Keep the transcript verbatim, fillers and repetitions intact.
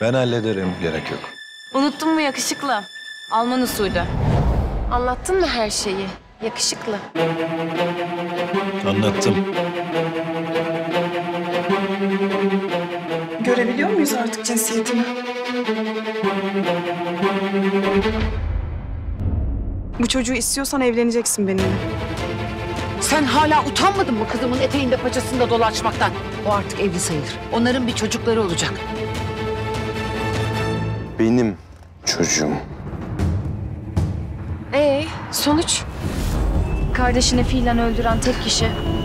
Ben hallederim, gerek yok. Unuttun mu yakışıklı? Alman usulü. Anlattın mı her şeyi? Yakışıklı. Anlattım. Görebiliyor muyuz artık cinsiyetini? Bu çocuğu istiyorsan evleneceksin benimle. Sen hala utanmadın mı kızımın eteğinde paçasında dolaşmaktan? O artık evli sayılır. Onların bir çocukları olacak. Benim çocuğum. Ee, sonuç? Kardeşini fiilen öldüren tek kişi